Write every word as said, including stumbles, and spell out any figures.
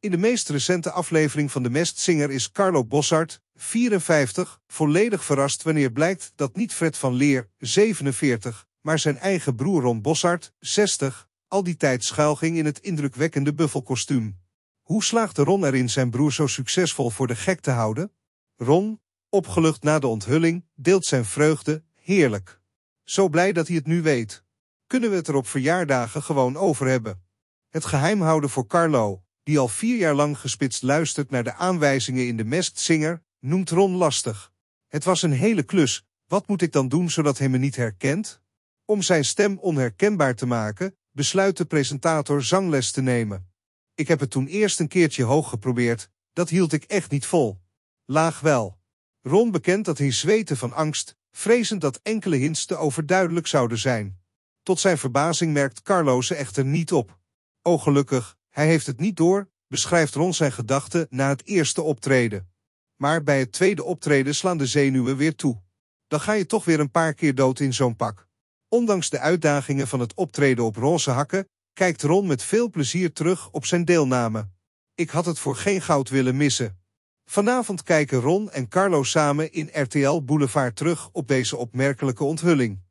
In de meest recente aflevering van The Masked Singer is Carlo Boszhard, vierenvijftig, volledig verrast wanneer blijkt dat niet Fred van Leer, zevenenveertig, maar zijn eigen broer Ron Boszhard, zestig, al die tijd schuilging in het indrukwekkende Buffel-kostuum. Hoe slaagde Ron erin zijn broer zo succesvol voor de gek te houden? Ron, opgelucht na de onthulling, deelt zijn vreugde, heerlijk. Zo blij dat hij het nu weet. Kunnen we het er op verjaardagen gewoon over hebben? Het geheim houden voor Carlo, die al vier jaar lang gespitst luistert naar de aanwijzingen in The Masked Singer, noemt Ron lastig. Het was een hele klus, wat moet ik dan doen zodat hij me niet herkent? Om zijn stem onherkenbaar te maken, besluit de presentator zangles te nemen. Ik heb het toen eerst een keertje hoog geprobeerd, dat hield ik echt niet vol. Laag wel. Ron bekent dat hij zweette van angst, vrezend dat enkele hints te overduidelijk zouden zijn. Tot zijn verbazing merkt Carlo ze echter niet op. O gelukkig, hij heeft het niet door, beschrijft Ron zijn gedachten na het eerste optreden. Maar bij het tweede optreden slaan de zenuwen weer toe. Dan ga je toch weer een paar keer dood in zo'n pak. Ondanks de uitdagingen van het optreden op roze hakken, kijkt Ron met veel plezier terug op zijn deelname. Ik had het voor geen goud willen missen. Vanavond kijken Ron en Carlo samen in R T L Boulevard terug op deze opmerkelijke onthulling.